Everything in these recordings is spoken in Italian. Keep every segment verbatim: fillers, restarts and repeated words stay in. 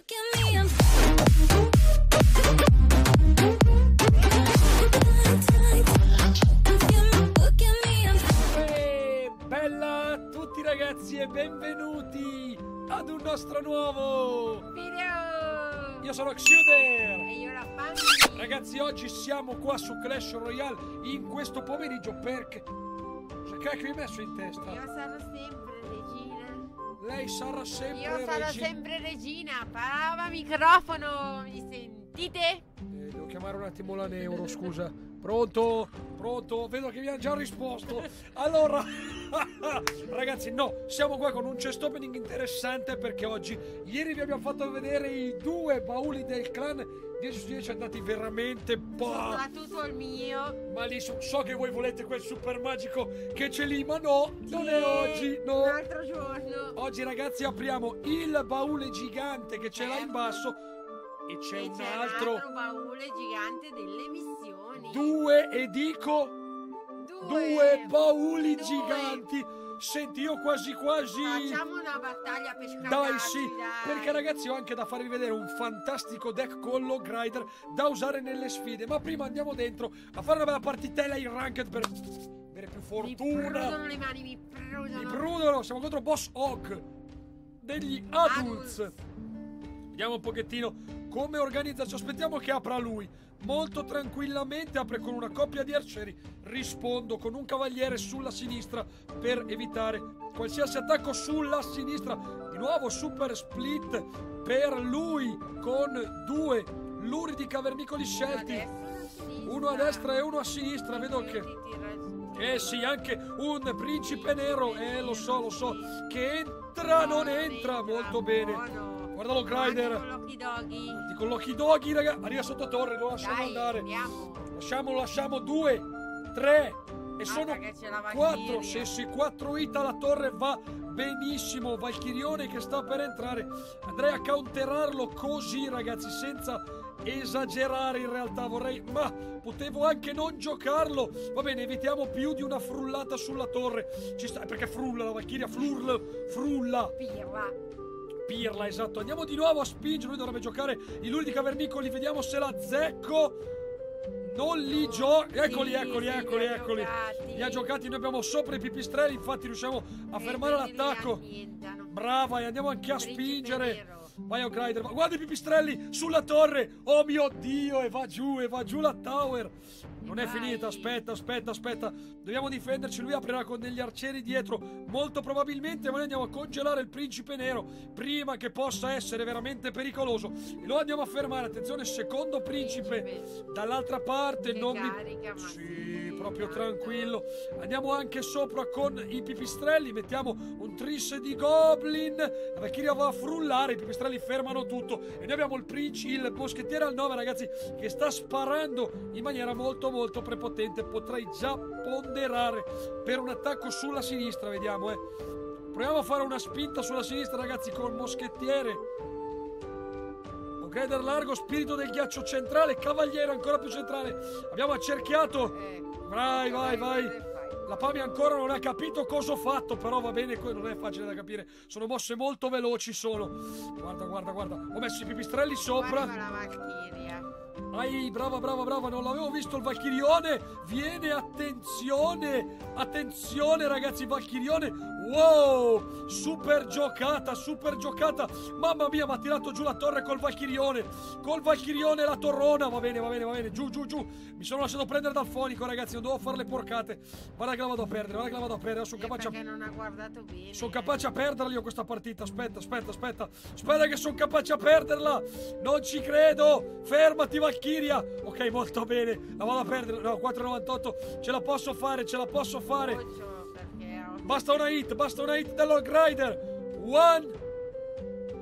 E bella a tutti ragazzi e benvenuti ad un nostro nuovo video. Io sono Xyuder e io la Frank. Ragazzi, oggi siamo qua su Clash Royale in questo pomeriggio perché cacchio hai messo in testa? Io sarò sempre regina. Lei sarà sempre regina. Io sarò regi sempre regina. Parola microfono, mi sentite? Eh, devo chiamare un attimo la Neuro, scusa. Pronto? Pronto? Vedo che vi hanno già risposto. Allora, ragazzi, no, siamo qua con un chest opening interessante perché oggi, ieri vi abbiamo fatto vedere i due bauli del clan. dieci su dieci andati veramente boh. Soprattutto il mio. Ma lì so, so che voi volete quel super magico che c'è lì, ma no, sì, non è oggi, no. Un altro giorno. Oggi ragazzi apriamo il baule gigante che c'è là in basso e c'è un, un altro baule gigante delle missioni. Due e dico due, due bauli due. giganti. Senti, io quasi quasi facciamo una battaglia per scambiarci. Dai sì, dai. Perché ragazzi ho anche da farvi vedere un fantastico deck con l'Hog Rider da usare nelle sfide. Ma prima andiamo dentro a fare una bella partitella in ranked per avere più fortuna. Mi prudono le mani, mi prudono. Mi prudono, siamo contro Boss Hog degli Adults. Adults. Vediamo un pochettino come organizza, ci aspettiamo che apra lui. Molto tranquillamente apre con una coppia di arcieri, rispondo con un cavaliere sulla sinistra per evitare qualsiasi attacco sulla sinistra. Di nuovo super split per lui con due luridi cavernicoli scelti, uno a destra e uno a sinistra. Vedo che... Eh sì, anche un principe nero, eh lo so, lo so, che entra, non entra, molto bene. Guarda l'Hog Rider con l'occhi doghi. Con l'occhi doghi, raga. Arriva sotto torre, lo lasciamo dai, andare. Andiamo. Lasciamo, lasciamo due, tre e ah, sono quattro. Se si quattro hit alla torre va benissimo. Valchirione che sta per entrare. Andrei a counterarlo così, ragazzi, senza esagerare in realtà. Vorrei, ma potevo anche non giocarlo. Va bene, evitiamo più di una frullata sulla torre. Ci sta, perché frulla la Valchiria, flurl, frulla. Pirla. Pirla, esatto. Andiamo di nuovo a spingere. Lui dovrebbe giocare i luridi cavernicoli. Vediamo se la zecco. Non li gioca. Eccoli, eccoli, eccoli, eccoli. Li ha giocati. Noi abbiamo sopra i pipistrelli. Infatti riusciamo a fermare l'attacco. Brava, e andiamo anche a spingere. Vai Hog Rider. Guarda i pipistrelli sulla torre. Oh mio Dio, e va giù, e va giù la tower. Non è finita. Aspetta, aspetta, aspetta. Dobbiamo difenderci. Lui aprirà con degli arcieri dietro, molto probabilmente. Ma noi andiamo a congelare il principe nero prima che possa essere veramente pericoloso. E lo andiamo a fermare. Attenzione, secondo principe, principe. Dall'altra parte che non carica, mi... Sì, proprio tranquillo. Andiamo anche sopra con i pipistrelli. Mettiamo un tris di goblin. La Valchiria va a frullare. I pipistrelli li fermano tutto e noi abbiamo il principe, il moschettiere al nove, ragazzi, che sta sparando in maniera molto molto prepotente. Potrei già ponderare per un attacco sulla sinistra. Vediamo, eh proviamo a fare una spinta sulla sinistra, ragazzi, col moschettiere. Ok, dal largo, spirito del ghiaccio centrale, cavaliere ancora più centrale. Abbiamo accerchiato. Vai, vai, vai. La Pami ancora non ha capito cosa ho fatto, però va bene, non è facile da capire. Sono mosse molto veloci, sono. Guarda, guarda, guarda. Ho messo i pipistrelli sopra. Guarda la Valchiria. Ai, brava, brava, brava. Non l'avevo visto il Valchirione. Viene, attenzione. Attenzione, ragazzi, Valchirione. Wow, super giocata, super giocata. Mamma mia, mi ha tirato giù la torre col Valchirione. Col Valchirione la torrona. Va bene, va bene, va bene. Giù, giù, giù. Mi sono lasciato prendere dal fonico, ragazzi. Non devo fare le porcate. Guarda che la vado a perdere, guarda che la vado a perdere. Sono capace a... non ha guardato bene. Sono capace a perderla io questa partita. Aspetta, aspetta, aspetta. Aspetta che sono capace a perderla. Non ci credo. Fermati, Valchiria. Ok, molto bene. La vado a perdere. No, quattro virgola novantotto. Ce la posso fare, ce la posso fare. Occhio. Basta una hit, basta una hit dell'Hog Rider. One.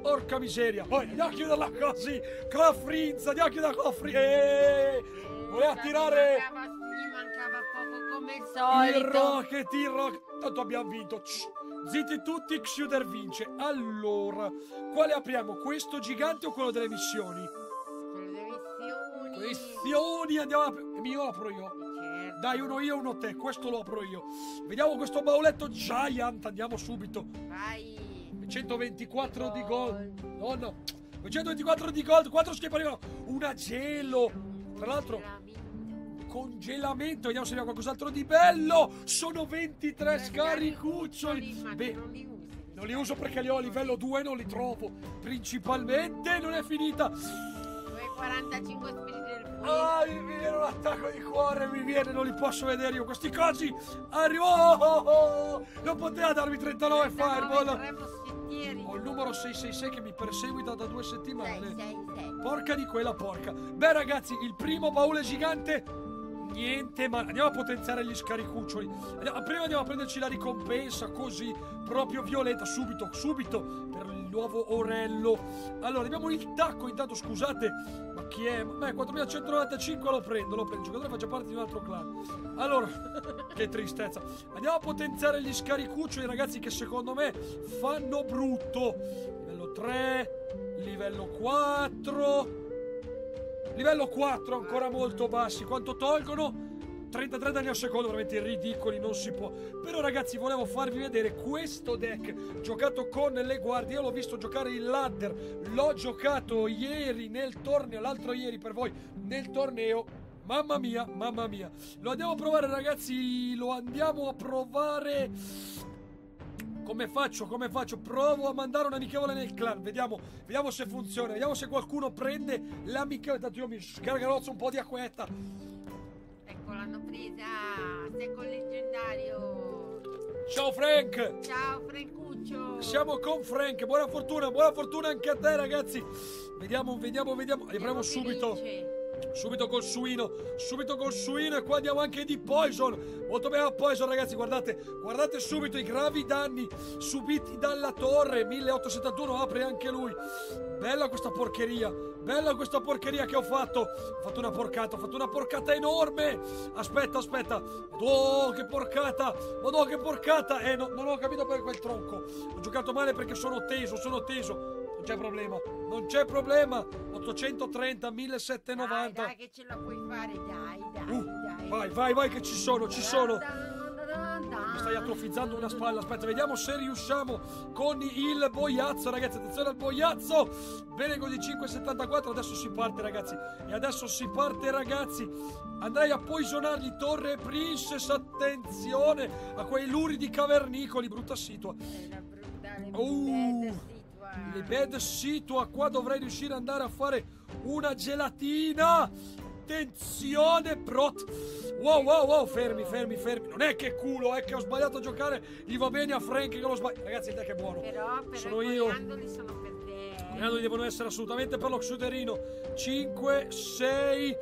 Porca miseria. Poi andiamo a chiuderla così. Con la frinza, andiamo a chiuderla con la frinza. Eh, voleva tirare. Mi mancava, mi mancava poco come il solito. Il rocket, il rocket. Tanto abbiamo vinto. Zitti tutti, Xyuder vince. Allora, quale apriamo? Questo gigante o quello delle missioni? Quello delle missioni. Missioni, andiamo a... Mi apro io. Dai, uno io, uno te, questo lo apro io. Vediamo questo bauletto Giant, andiamo subito. Vai. centoventiquattro di gol. No, no, duecentoventiquattro di gold, quattro schiappariva, una gelo. Tra l'altro congelamento, vediamo se abbiamo qualcos'altro di bello. Sono ventitré scaricuccioli. Beh, non li uso perché li ho a livello due, non li trovo. Principalmente non è finita. duecentoquarantacinque spiriti del fuoco. Ah, mi viene un attacco di cuore, mi viene, non li posso vedere io questi cosi. Arrivo! Oh, oh, oh. Non poteva darmi trentanove, trentanove Fireball. Ho il numero seicentosessantasei che mi perseguita da due settimane. sei sei sei. Porca di quella porca. Beh ragazzi, il primo baule gigante. Niente, ma andiamo a potenziare gli scaricuccioli. Andiamo, prima andiamo a prenderci la ricompensa, così proprio violenta, subito, subito, per il nuovo orello. Allora, abbiamo il tacco, intanto scusate, ma chi è? Beh, quattromilacentonovantacinque lo prendo, lo prendo, giocatore faccia parte di un altro clan. Allora, che tristezza. Andiamo a potenziare gli scaricuccioli, ragazzi, che secondo me fanno brutto. Livello tre, livello quattro... Livello quattro, ancora molto bassi. Quanto tolgono? trentatré danni al secondo, veramente ridicoli, non si può. Però ragazzi, volevo farvi vedere questo deck giocato con le guardie. Io l'ho visto giocare il ladder, l'ho giocato ieri nel torneo, l'altro ieri per voi nel torneo. Mamma mia, mamma mia. Lo andiamo a provare ragazzi, lo andiamo a provare. Come faccio? Come faccio? Provo a mandare un'amichevole nel clan. Vediamo, vediamo se funziona. Vediamo se qualcuno prende l'amichevole. Tanto io mi sgargarozzo un po' di acquetta. Ecco, l'hanno presa. Secco leggendario. Ciao Frank. Ciao Francuccio. Siamo con Frank. Buona fortuna. Buona fortuna anche a te ragazzi. Vediamo, vediamo, vediamo. Arriviamo subito. Felice. Subito col suino, subito col suino e qua andiamo anche di poison. Molto bene a poison ragazzi, guardate, guardate subito i gravi danni subiti dalla torre. Milleottocentosettantuno apre anche lui. Bella questa porcheria, bella questa porcheria che ho fatto. Ho fatto una porcata, ho fatto una porcata enorme. Aspetta, aspetta. Oh, che porcata, madò che porcata. Eh, no, non ho capito per quel tronco. Ho giocato male perché sono teso, sono teso. Non c'è problema, non c'è problema. Ottocentotrenta, millesettecentonovanta. Dai, dai che ce la puoi fare, dai, dai, uh, dai. Vai, vai, vai che ci sono, ci sono. Mi stai atrofizzando una spalla. Aspetta, vediamo se riusciamo con il boiazzo, ragazzi. Attenzione al boiazzo. Bene così, cinque virgola settantaquattro. Adesso si parte, ragazzi. E adesso si parte, ragazzi. Andrei a poisonargli Torre e Princess. Attenzione a quei luridi cavernicoli. Brutta situa. Uh. Le bad situa, qua dovrei riuscire ad andare a fare una gelatina. Attenzione, prot. Wow, wow, wow, fermi, fermi, fermi. Non è che culo, è che ho sbagliato a giocare. Gli va bene a Frank che lo sbaglio. Ragazzi, il deck è buono. Però, però sono io. I coriandoli sono per te. I coriandoli devono essere assolutamente per lo Xyuderino. cinque, sei...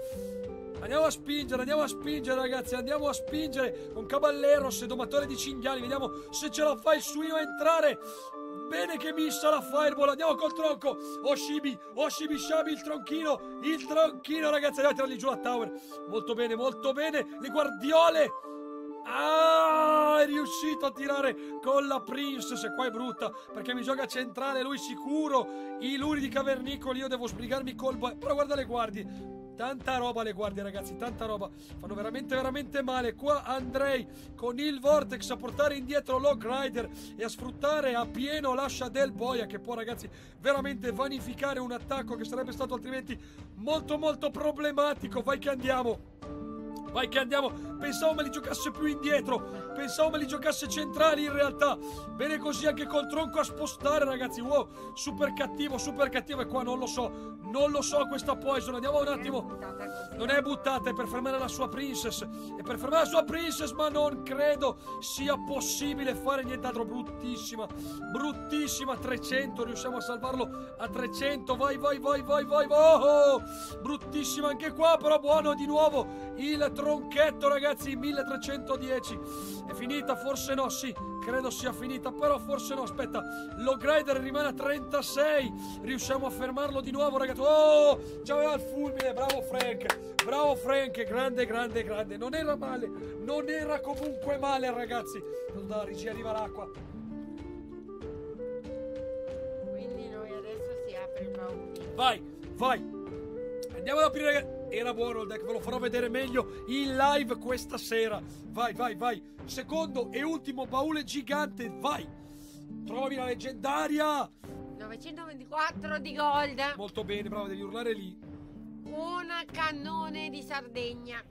Andiamo a spingere, andiamo a spingere ragazzi, andiamo a spingere con Caballero, se domatore di cinghiali. Vediamo se ce la fa il suino a entrare. Bene che missa la fireball, andiamo col tronco. Oshibi, Oshibi Shabi, il tronchino, il tronchino ragazzi. Andiamo a tirargli giù la tower, molto bene, molto bene. Le guardiole. Ah, è riuscito a tirare con la princess. Qua è brutta perché mi gioca centrale lui sicuro. I luridi cavernicoli, io devo sbrigarmi col... Però guarda le guardie. Tanta roba le guardie ragazzi, tanta roba. Fanno veramente veramente male. Qua andrei con il vortex a portare indietro l'Hog Rider e a sfruttare a pieno l'ascia del boia, che può ragazzi veramente vanificare un attacco che sarebbe stato altrimenti molto molto problematico. Vai che andiamo, vai che andiamo. Pensavo me li giocasse più indietro, pensavo me li giocasse centrali in realtà. Bene così anche col tronco a spostare ragazzi. Wow, super cattivo, super cattivo. E qua non lo so, non lo so questa poison. Andiamo un attimo. Non è buttata, è per fermare la sua princess, è per fermare la sua princess, ma non credo sia possibile fare nient'altro. Bruttissima, bruttissima. Trecento, riusciamo a salvarlo a trecento. Vai, vai, vai, vai, vai. Oh, bruttissima anche qua, però buono di nuovo il tronco. Tronchetto ragazzi, milletrecentodieci. È finita? Forse no, sì, credo sia finita, però forse no. Aspetta, l'Hog Rider rimane a trentasei. Riusciamo a fermarlo di nuovo ragazzi. Oh, già aveva il fulmine. Bravo Frank, bravo Frank. Grande, grande, grande. Non era male, non era comunque male ragazzi. Dalla regia arriva l'acqua. Quindi noi adesso si apre il baule. Vai, vai. Andiamo ad aprire ragazzi. Era buono il deck, ve lo farò vedere meglio in live questa sera. Vai, vai, vai. Secondo e ultimo baule gigante, vai. Trovi la leggendaria. novecentoventiquattro di gold. Molto bene, bravo, devi urlare lì. Un cannone di Sardegna.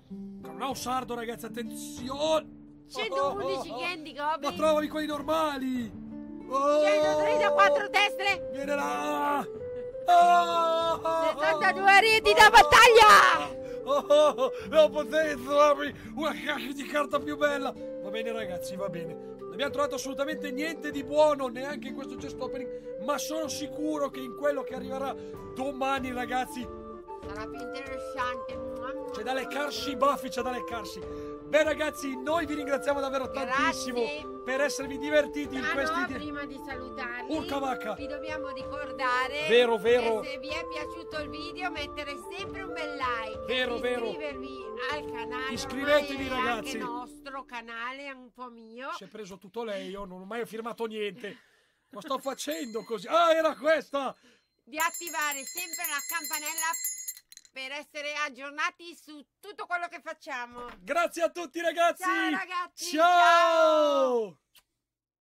Cannone sardo, ragazzi, attenzione. centoundici oh, oh, oh. candy goblin. Ma trovami quelli normali. Oh, centotré da quattro destre. Viene là. Oh, oh, settantadue reti oh, da battaglia. Oh, oh, oh, non potete trovarmi una caccia di carta più bella. Va bene, ragazzi, va bene. Non abbiamo trovato assolutamente niente di buono, neanche in questo chest opening, ma sono sicuro che in quello che arriverà domani, ragazzi, sarà più interessante. C'è da leccarsi i baffi, c'è da leccarsi. Beh, ragazzi, noi vi ringraziamo davvero Grazie. tantissimo per esservi divertiti ah, in questi no, prima di salutarvi urca vacca. Vi dobbiamo ricordare vero, vero. che se vi è piaciuto il video mettere sempre un bel like, vero, iscrivervi vero. al canale, iscrivetevi ragazzi, anche nostro canale, un po' mio, si è preso tutto lei, io non ho mai firmato niente, ma sto facendo così, ah era questa, di attivare sempre la campanella per essere aggiornati su tutto quello che facciamo. Grazie a tutti ragazzi. Ciao ragazzi. Ciao. Ciao.